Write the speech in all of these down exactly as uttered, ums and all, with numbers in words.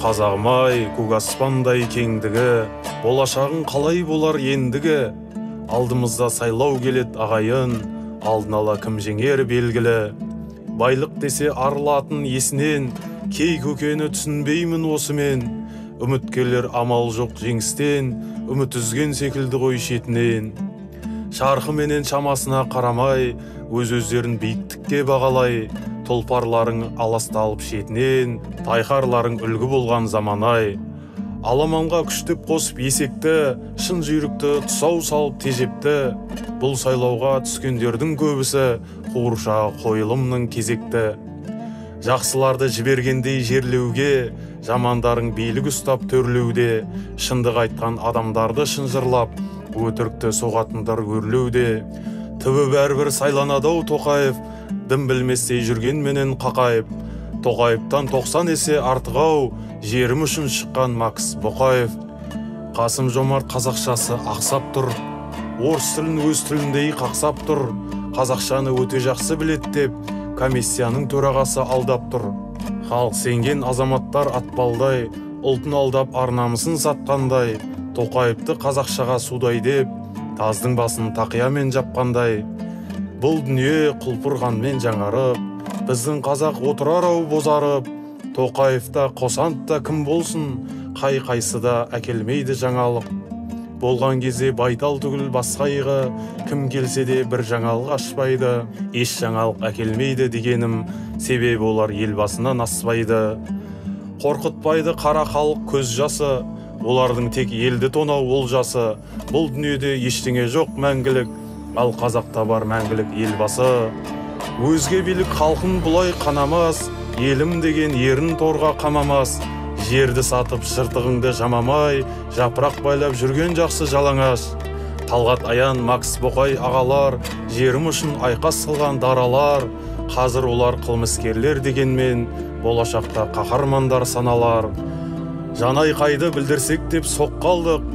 Қазағым-ай, көк аспандай кеңдігі, болашағың қалай болар ендігі. Алдымызда сайлау келет ағайын, алдын ала кім жеңер белгілі. Байлық десе арылатын есінен, кей көкені түсінбеймін осымен. Үміткерлер амал жоқ жеңістен, үміт үзген секілді ғой шетінен. Шарқы менен шамасына қарамай, өз-өздерін биіктікке бағалай. Толпарларың аласталып шетінен, тайқарларың үлгі болған заманай. Аламанға күштіп қосып есекті, шын жүйрікті тұсау салып тежепті. Бұл сайлауға түскендердің көбісі, қуырша қойылымның кезекті. Жақсыларды жібергендей жерлеуге, жамандарың билік ұстап төрлеуде. Шындық айтқан адамдарды шынжырлап, өтірікті соғатындар өрлеуде. Түбі бәрбір сайланадау Тоқаев, дым білместей жүрген менен қақайып, Тоқаевтан тоқсан есе артығау, жерім үшін шыққан Макс Боқаев. Қасым Жомарт қазақшасы ақсап тұр, орыс тілін өз тіліндей қақсап тұр, қазақшаны өте жақсы білет деп, комиссияның төрағасы алдап тұр. Халық сенген азаматтар атпалдай, ұлтын алдап арнамысын сатқандай, Тоқаевты қазақшаға судай деп, таздың басын тақиямен жапқандай. Бұл дүние құлпырғанмен жаңарып, біздің қазақ отырар-ау бозарып, Тоқаевта қосантта кім болсын, қай-қайсы да әкелмейді жаңалық. Болған кезде байтал түгіл басқайығы, кім келсе де бір жаңалық ашпайды, еш жаңалық әкелмейді дегенім, себебі олар елбасына наспайды. Қорқытпайды қара халық көз жасы, олардың тек елді тонау олжасы. Бұл дүниеде ештеңе жоқ мәңгілік, ал қазақта бар мәңгілік елбасы. Өзге билік халқын бұлай қанамас, елім деген ерін торға қамамас. Жерді сатып жыртығыңды жамамай, жапырақ байлап жүрген жақсы жалаңаш. Талғат Аян, Макс Боқай ағалар, жерім үшін айқас қылған даралар. Қазір олар қылмыскерлер дегенмен, болашақта қаһармандар саналар. Жанайқайды білдірсек деп соққалдық,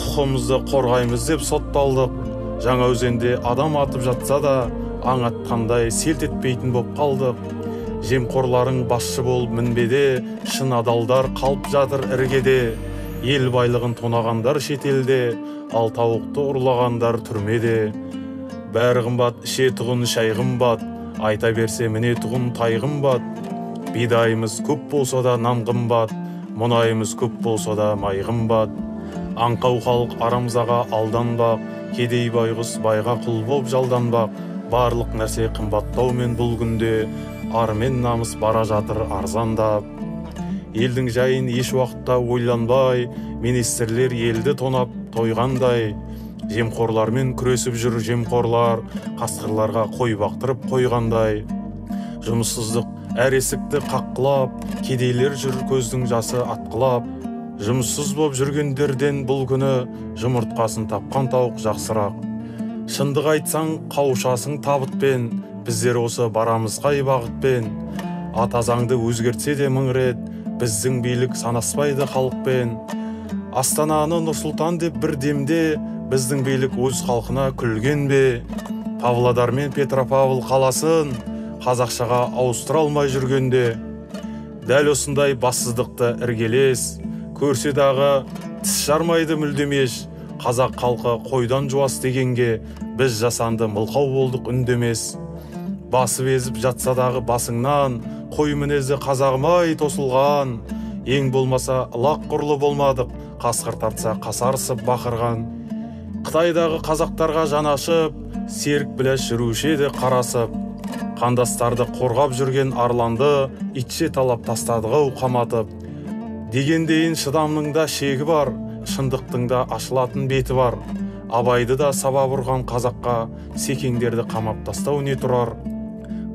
құқымызды қорғаймыз деп сотталдық. Жаңаөзенде адам атып жатса да, аң атқандай селт етпейтін боп қалдық. Жемқорларың басшы болып мінбеде, шын адалдар қалып жатыр іргеде. Ел байлығын тонағандар шетелде, ал тауықты ұрлағандар түрмеде. Бәрі қымбат, іше тұғын шай қымбат, айта берсе міне тұғын тай қымбат. Бидайымыз көп болса да нан қымбат, мұнайымыз көп болса да май қымбат. Аңқау халық арамзаға алданбақ, кедей байғыз байға құл боп жалданбақ. Барлық нәрсе қымбаттаумен бұл күнде, армен намыс бара жатыр арзандап. Елдің жайын еш уақытта ойланбай, министрлер елді тонап тойғандай. Жемқорлармен күресіп жүр жемқорлар, қасқырларға қой бақтырып қойғандай. Жұмыссыздық әр есікті қаққылап, кедейлер жүр көздің жасы атқылап. Жұмыссыз боп жүргендерден бұл күні, жұмыртқасын тапқан тауық жақсырақ. Шындық айтсаң, қаушасың табытпен, біздер осы барамыз қай бағытпен. Ата заңды өзгертсе де мың рет, біздің билік санаспайды халықпен. Астананы Нұрсұлтан деп бір демде, біздің билік өз халқына күлген бе. Павлодар мен Петропавл қаласын, қазақшаға ауыстыра алмай жүргенде. Дәл осындай бассыздықты іргелес, көрсе дағы тіс жармайды мүлдемеш. Қазақ халқы қойдан жуас дегенге, біз жасанды мылқау болдық үндемес. Басы безіп жатса дағы басыңнан, қой мінезі қазағым-ай тосылған. Ең болмаса лақ құрлы болмадық, қасқыр тартса қасарысып бақырған. Қытайдағы қазақтарға жанашып, серік біләш жүруші еді қарасып. Қандастарды қорғап жүрген арланды, итше талап тастадығы қаматып. Дегендейін шыдамның да шегі бар, шындықтың да ашылатын беті бар. Абайды да саба бұрған қазаққа, секеңдерді қамап тастау не тұрар.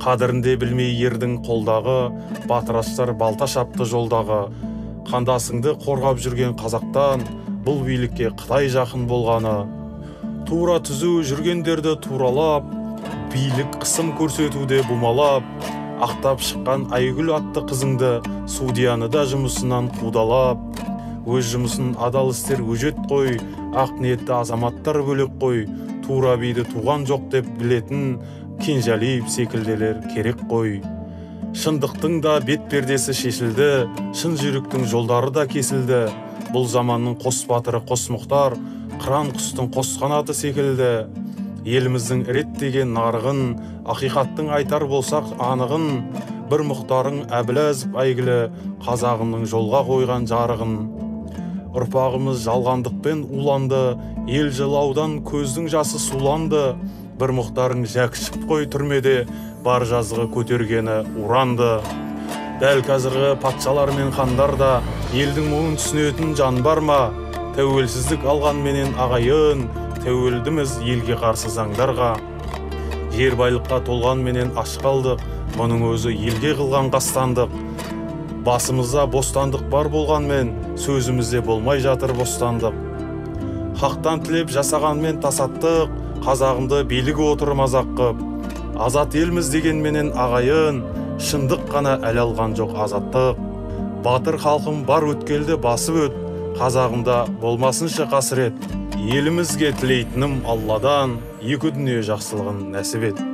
Қадірінде білмей ердің қолдағы, батыраштар балта шапты жолдағы. Қандасыңды қорғап жүрген қазақтан, бұл билікке Қытай жақын болғаны. Тура түзу жүргендерді туралап, билік қысым көрсетуде бұмалап. Ақтап шыққан Айгүл атты қызыңды, судияны да жұмысынан қудалап. Өз жұмысын адал істер өжет қой, ақ ниетті азаматтар бөлек қой. Тура биді туған жоқ деп білетін Кенжалиев секілділер керек қой. Шындықтың да бет пердесі шешілді, шын жүріктің жолдары да кесілді. Бұл заманның қос батыры қос Мұхтар, қыран құстың қос қанаты секілді. Еліміздің реттеген нарығын, ақиқаттың айтар болсақ анығын, бір Мұхтарың Аблязов әйгілі қазағының жолға қойған жарығын. Ұрпағымыз жалғандықпен уланды, ел жылаудан көздің жасы суланды. Бір Мұхтарың жәкшіп қой түрмеде, бар жазығы көтергені уранды. Дәл қазіргі патшалар мен хандар да елдің мұңын түсінетін жан бар ма? Тәуелсіздік алған менен ағайын, тәуелдіміз елге қарсы заңдарға. Жер байлыққа толған менен аш қалдық, мұның өзі елге қылған қастандық. Басымызда бостандық бар болғанмен, сөзімізде болмай жатыр бостандық. Хақтан тілеп жасағанмен тасаттық, қазағымды билігі отырмаз аққып. Азат елміз дегенменен ағайын, шындық қана әл алған жоқ азаттық. Батыр халқым бар өткелді басып өт, қазағымда болмасыншы қасірет. Елімізге тілейтінім Алладан, екі дүние жақсылығын нәсіп ет.